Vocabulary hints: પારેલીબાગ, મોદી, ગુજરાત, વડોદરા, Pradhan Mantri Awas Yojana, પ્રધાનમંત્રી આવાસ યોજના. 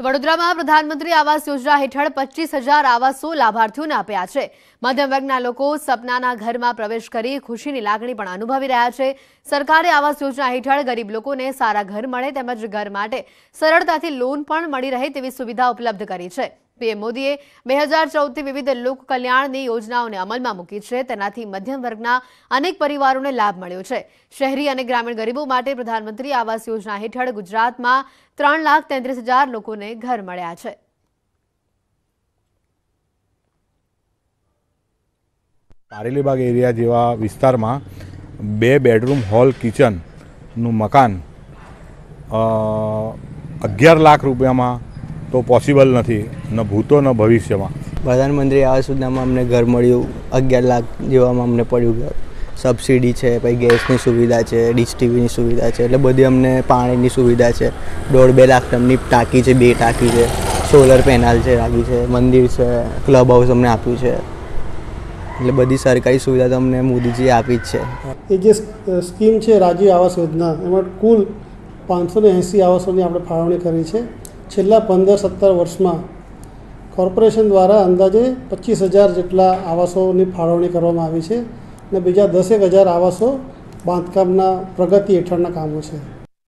તો વડોદરામાં પ્રધાનમંત્રી આવાસ યોજના હેઠળ 25,000 આવાસો લાભાર્થીઓને આપ્યા છે. મધ્યમ વર્ગના લોકો સપનાના ઘરમાં પ્રવેશ કરી ખુશીની લાગણી પણ અનુભવી રહ્યા છે. સરકારે આવાસ યોજના હેઠળ ગરીબ લોકોને સારા ઘર મળે તેમજ ઘર માટે સરળતાથી લોન પણ મળી રહે તેવી સુવિધા ઉપલબ્ધ કરી છે. પીએમ મોદીએ 2014થી વિવિધ લોક કલ્યાણની યોજનાઓને અમલમાં મૂકી છે. તેનાથી મધ્યમ વર્ગના અનેક પરિવારોને લાભ મળ્યો છે. શહેરી અને ગ્રામીણ ગરીબો માટે પ્રધાનમંત્રી આવાસ યોજના હેઠળ ગુજરાતમાં 3,33,000 લોકોને ઘર મળ્યા છે. પારેલીબાગ એરિયા જેવા વિસ્તારમાં 2 બેડરૂમ હોલ કિચનનું મકાન 11 લાખ રૂપિયામાં तो पॉसिबल नहीं न भूतो न भविष्य में। प्रधानमंत्री आवास योजना में अमने घर मळ्युं 11 लाख जेवा में अमने पड्युं घर। सब्सिडी है, पछी गैसनी सुविधा है, डिश टीवीनी सुविधा है, एटले बधी अमने पाणीनी सुविधा है। 1.5-2 लाख टननी टाँकी है, 2 टाँकी है, सोलर पेनल है लागी है, मंदिर है, क्लब हाउस अमने आप्युं है। एटले बधी सरकारी सुविधा तो अमने मोदीजीए आपी ज छे। ए जे स्कीम है राज्य आवास योजना एमां कुल 580 आवासोनी आपणे फाळवणी करी छे। छेल्ला 15-17 वर्ष में कॉर्पोरेशन द्वारा अंदाजे 25,000 जेटला आवासोनी फाळवणी करवामां आवी छे ने बीजा 10,000 आवासों बांधकामना प्रगति हेठळना कामों छे।